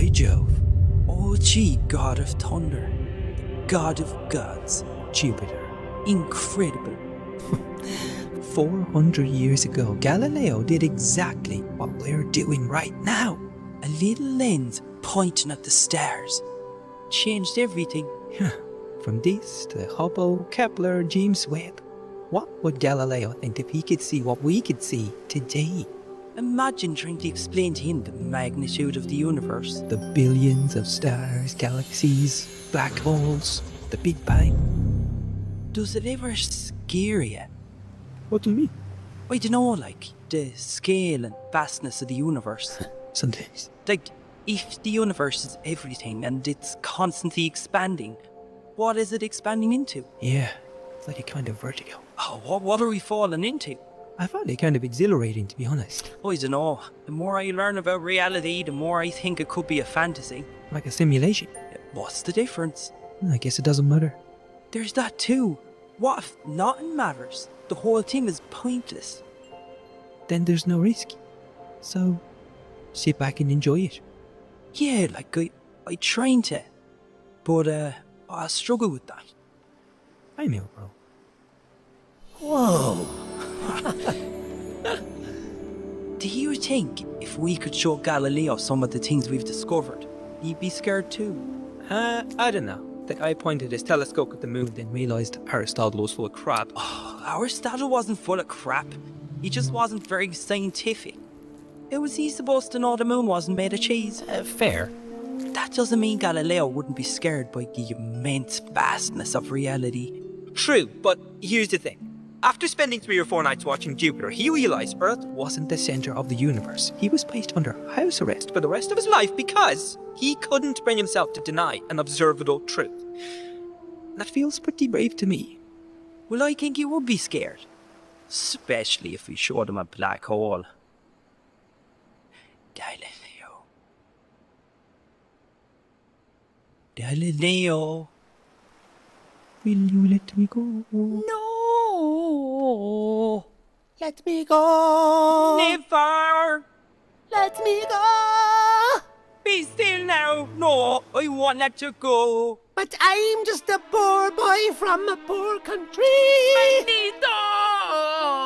by Jove, OG god of thunder, god of gods, Jupiter. Incredible. 400 years ago, Galileo did exactly what we're doing right now. A little lens pointing at the stars. Changed everything. From this to Hubble, Kepler, James Webb. What would Galileo think if he could see what we could see today? Imagine trying to explain to him the magnitude of the universe. The billions of stars, galaxies, black holes, the Big Bang. Does it ever scare you? What do you mean? I don't know, like, the scale and vastness of the universe. Sometimes. Like, if the universe is everything and it's constantly expanding, what is it expanding into? Yeah, it's like a kind of vertigo. Oh, what are we falling into? I found it kind of exhilarating, to be honest. I don't know. The more I learn about reality, the more I think it could be a fantasy. Like a simulation. What's the difference? I guess it doesn't matter. There's that too. What if nothing matters? The whole thing is pointless. Then there's no risk. So, sit back and enjoy it. Yeah, like I trying to. But I struggle with that. I know, bro. Whoa! Do you think if we could show Galileo some of the things we've discovered, he'd be scared too? I don't know. The guy pointed his telescope at the moon then realised Aristotle was full of crap. Oh, Aristotle wasn't full of crap. He just wasn't very scientific. How was he supposed to know the moon wasn't made of cheese? Fair. That doesn't mean Galileo wouldn't be scared by the immense vastness of reality. True, but here's the thing. After spending 3 or 4 nights watching Jupiter, he realized Earth wasn't the center of the universe. He was placed under house arrest for the rest of his life because he couldn't bring himself to deny an observable truth. That feels pretty brave to me. Well, I think he would be scared. Especially if we showed him a black hole. Galileo. Galileo. Will you let me go? No! Let me go. Never. Let me go. Be still now. No, I want not to go. But I'm just a poor boy from a poor country. Bandito.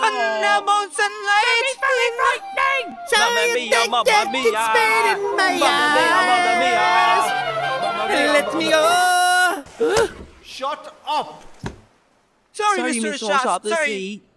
Thunderbolt sunlight. Very frightening. Giant death spade in my eyes. Let me go. Shut up. Sorry, Mr. Shop. Sorry.